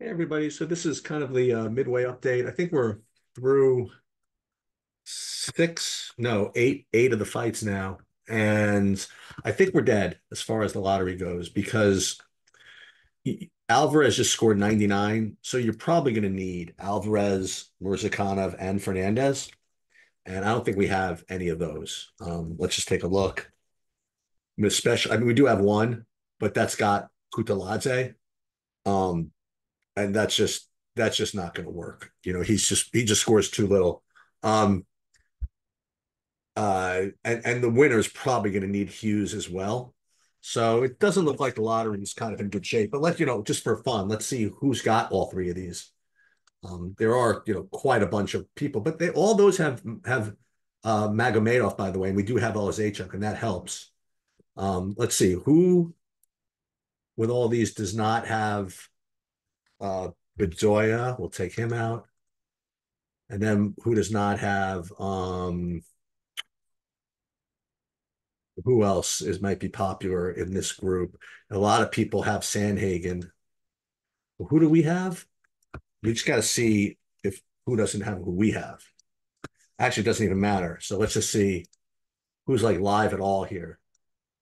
Hey everybody, so this is kind of the midway update. I think we're through eight of the fights now. And I think we're dead as far as the lottery goes because Alvarez just scored 99. So you're probably going to need Alvarez, Murzikanov, and Fernandez. And I don't think we have any of those. Let's just take a look. Especially, I mean, we do have one, but that's got Kutaladze. And that's just not going to work. You know, he just scores too little. And the winner is probably going to need Hughes as well. So it doesn't look like the lottery is kind of in good shape. But let's, you know, just for fun, let's see who's got all three of these. There are, you know, quite a bunch of people, but they all those have Magomedov, by the way, and we do have Zaychuk, and that helps. Let's see who with all these does not have Bedoya. We'll take him out. And then who does not have who else might be popular in this group? A lot of people have Sandhagen. Well, who do we have? We just got to see if who doesn't have who we have. Actually, it doesn't even matter. So let's just see who's like live at all here.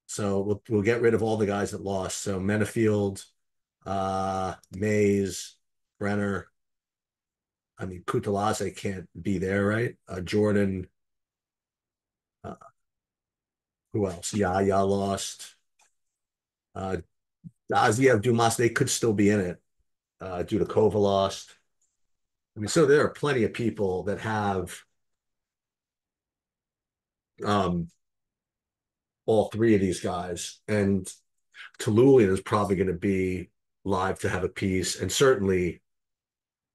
So we'll get rid of all the guys that lost. So Menafield, Mays, Brenner. I mean, Kutaladze can't be there, right? Jordan. Who else? Yaya lost. Aziev, Dumas, they could still be in it due to Kova lost. I mean, so there are plenty of people that have all three of these guys. And Tullullian is probably going to be live to have a piece. And certainly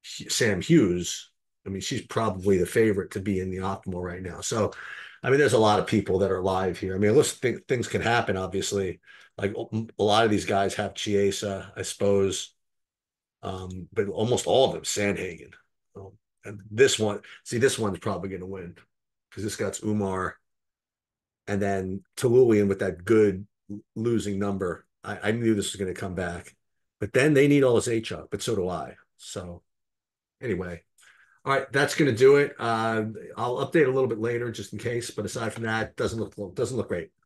Sam Hughes, I mean, she's probably the favorite to be in the optimal right now. So I mean, there's a lot of people that are live here. I mean, let's think things can happen, obviously. Like a lot of these guys have Chiesa, I suppose, but almost all of them, Sandhagen. And this one, see, this one's probably going to win because this got Umar. And then Tolulian with that good losing number. I knew this was going to come back. But then they need all this Zaychuk, but so do I. So anyway. All right, that's going to do it. I'll update a little bit later just in case, but aside from that, doesn't look great.